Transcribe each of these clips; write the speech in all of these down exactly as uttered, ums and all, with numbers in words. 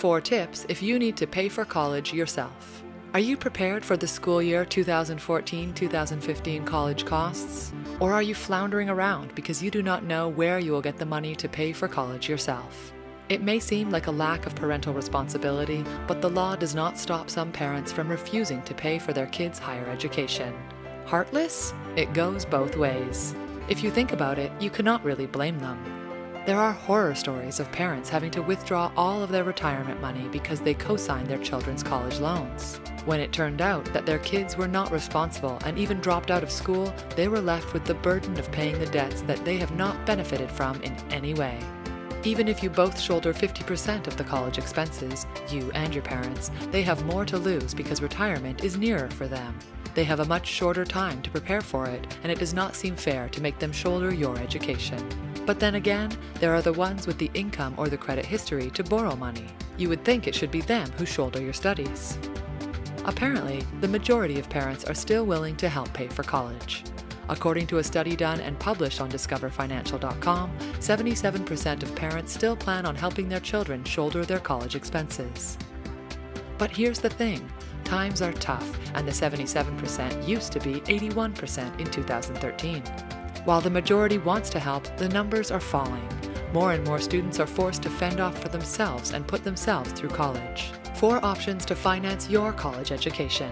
Four tips if you need to pay for college yourself. Are you prepared for the school year two thousand fourteen two thousand fifteen college costs? Or are you floundering around because you do not know where you will get the money to pay for college yourself? It may seem like a lack of parental responsibility, but the law does not stop some parents from refusing to pay for their kids' higher education. Heartless? It goes both ways. If you think about it, you cannot really blame them. There are horror stories of parents having to withdraw all of their retirement money because they co-signed their children's college loans. When it turned out that their kids were not responsible and even dropped out of school, they were left with the burden of paying the debts that they have not benefited from in any way. Even if you both shoulder fifty percent of the college expenses, you and your parents, they have more to lose because retirement is nearer for them. They have a much shorter time to prepare for it, and it does not seem fair to make them shoulder your education. But then again, there are the ones with the income or the credit history to borrow money. You would think it should be them who shoulder your studies. Apparently, the majority of parents are still willing to help pay for college. According to a study done and published on Discover Financial dot com, seventy-seven percent of parents still plan on helping their children shoulder their college expenses. But here's the thing, times are tough, and the seventy-seven percent used to be eighty-one percent in two thousand thirteen. While the majority wants to help, the numbers are falling. More and more students are forced to fend off for themselves and put themselves through college. Four options to finance your college education.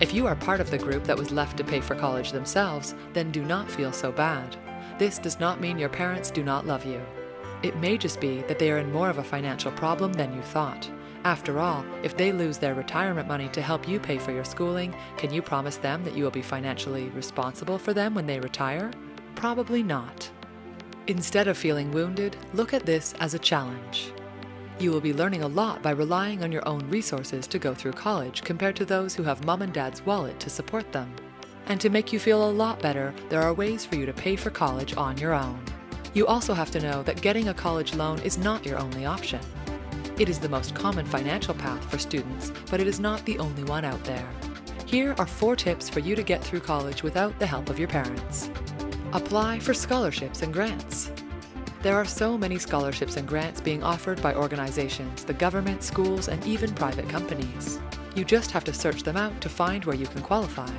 If you are part of the group that was left to pay for college themselves, then do not feel so bad. This does not mean your parents do not love you. It may just be that they are in more of a financial problem than you thought. After all, if they lose their retirement money to help you pay for your schooling, can you promise them that you will be financially responsible for them when they retire? Probably not. Instead of feeling wounded, look at this as a challenge. You will be learning a lot by relying on your own resources to go through college compared to those who have mom and dad's wallet to support them. And to make you feel a lot better, there are ways for you to pay for college on your own. You also have to know that getting a college loan is not your only option. It is the most common financial path for students, but it is not the only one out there. Here are four tips for you to get through college without the help of your parents. Apply for scholarships and grants. There are so many scholarships and grants being offered by organizations, the government, schools, and even private companies. You just have to search them out to find where you can qualify.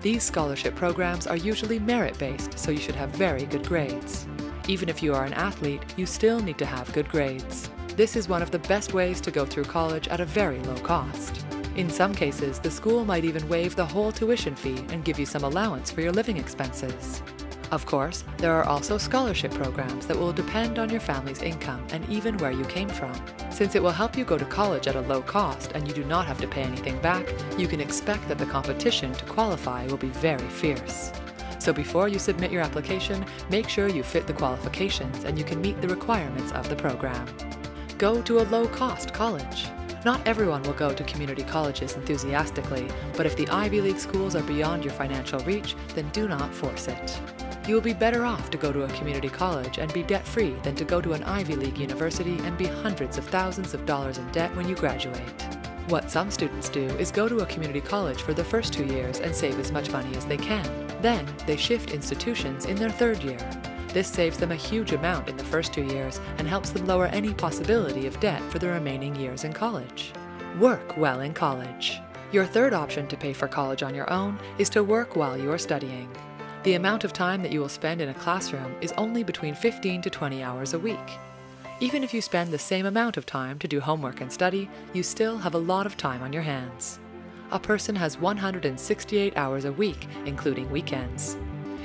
These scholarship programs are usually merit-based, so you should have very good grades. Even if you are an athlete, you still need to have good grades. This is one of the best ways to go through college at a very low cost. In some cases, the school might even waive the whole tuition fee and give you some allowance for your living expenses. Of course, there are also scholarship programs that will depend on your family's income and even where you came from. Since it will help you go to college at a low cost and you do not have to pay anything back, you can expect that the competition to qualify will be very fierce. So before you submit your application, make sure you fit the qualifications and you can meet the requirements of the program. Go to a low-cost college. Not everyone will go to community colleges enthusiastically, but if the Ivy League schools are beyond your financial reach, then do not force it. You will be better off to go to a community college and be debt-free than to go to an Ivy League university and be hundreds of thousands of dollars in debt when you graduate. What some students do is go to a community college for the first two years and save as much money as they can. Then, they shift institutions in their third year. This saves them a huge amount in the first two years and helps them lower any possibility of debt for the remaining years in college. Work while in college. Your third option to pay for college on your own is to work while you are studying. The amount of time that you will spend in a classroom is only between fifteen to twenty hours a week. Even if you spend the same amount of time to do homework and study, you still have a lot of time on your hands. A person has one hundred sixty-eight hours a week, including weekends.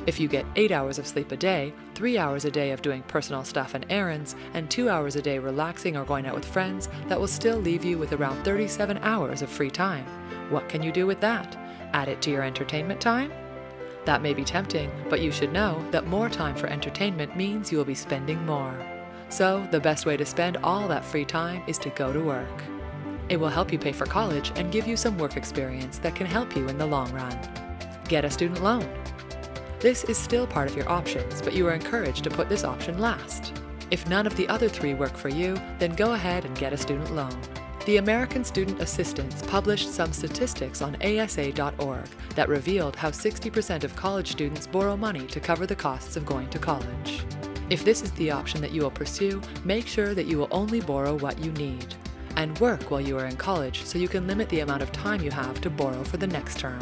If you get eight hours of sleep a day, three hours a day of doing personal stuff and errands, and two hours a day relaxing or going out with friends, that will still leave you with around thirty-seven hours of free time. What can you do with that? Add it to your entertainment time? That may be tempting, but you should know that more time for entertainment means you will be spending more. So, the best way to spend all that free time is to go to work. It will help you pay for college and give you some work experience that can help you in the long run. Get a student loan. This is still part of your options, but you are encouraged to put this option last. If none of the other three work for you, then go ahead and get a student loan. The American Student Assistance published some statistics on A S A dot org that revealed how sixty percent of college students borrow money to cover the costs of going to college. If this is the option that you will pursue, make sure that you will only borrow what you need. and work while you are in college so you can limit the amount of time you have to borrow for the next term.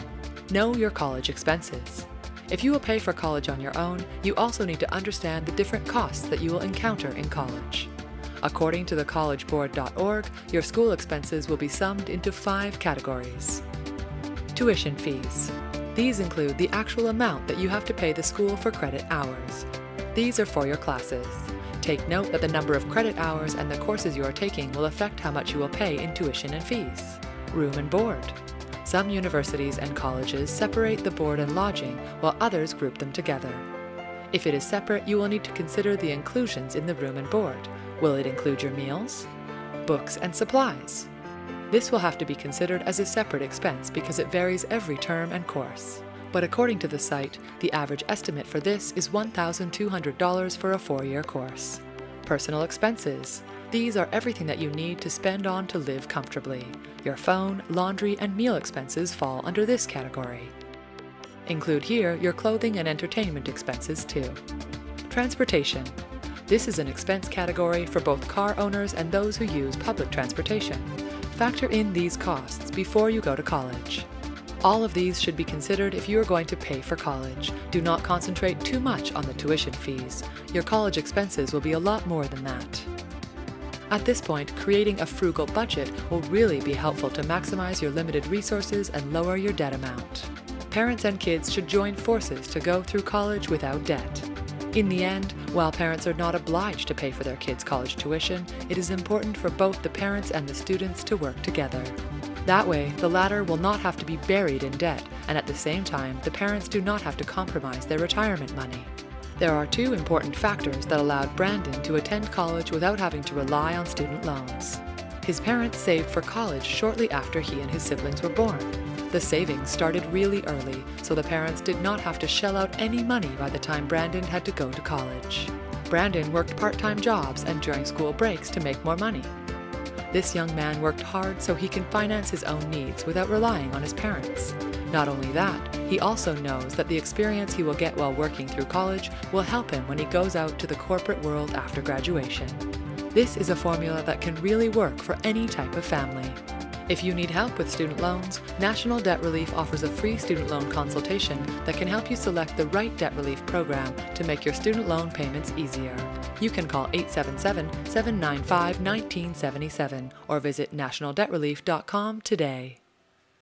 Know your college expenses. If you will pay for college on your own, you also need to understand the different costs that you will encounter in college. According to the college board dot org, your school expenses will be summed into five categories. Tuition fees. These include the actual amount that you have to pay the school for credit hours. These are for your classes. Take note that the number of credit hours and the courses you are taking will affect how much you will pay in tuition and fees. Room and board. Some universities and colleges separate the board and lodging, while others group them together. If it is separate, you will need to consider the inclusions in the room and board. Will it include your meals, books, and supplies? This will have to be considered as a separate expense because it varies every term and course. But according to the site, the average estimate for this is one thousand two hundred dollars for a four-year course. Personal expenses. These are everything that you need to spend on to live comfortably. Your phone, laundry, and meal expenses fall under this category. Include here your clothing and entertainment expenses too. Transportation. This is an expense category for both car owners and those who use public transportation. Factor in these costs before you go to college. All of these should be considered if you are going to pay for college. Do not concentrate too much on the tuition fees. Your college expenses will be a lot more than that. At this point, creating a frugal budget will really be helpful to maximize your limited resources and lower your debt amount. Parents and kids should join forces to go through college without debt. In the end, while parents are not obliged to pay for their kids' college tuition, it is important for both the parents and the students to work together. That way, the latter will not have to be buried in debt, and at the same time, the parents do not have to compromise their retirement money. There are two important factors that allowed Brandon to attend college without having to rely on student loans. His parents saved for college shortly after he and his siblings were born. The savings started really early, so the parents did not have to shell out any money by the time Brandon had to go to college. Brandon worked part-time jobs and during school breaks to make more money. This young man worked hard so he can finance his own needs without relying on his parents. Not only that, he also knows that the experience he will get while working through college will help him when he goes out to the corporate world after graduation. This is a formula that can really work for any type of family. If you need help with student loans, National Debt Relief offers a free student loan consultation that can help you select the right debt relief program to make your student loan payments easier. You can call eight seven seven, seven nine five, one nine seven seven or visit national debt relief dot com today.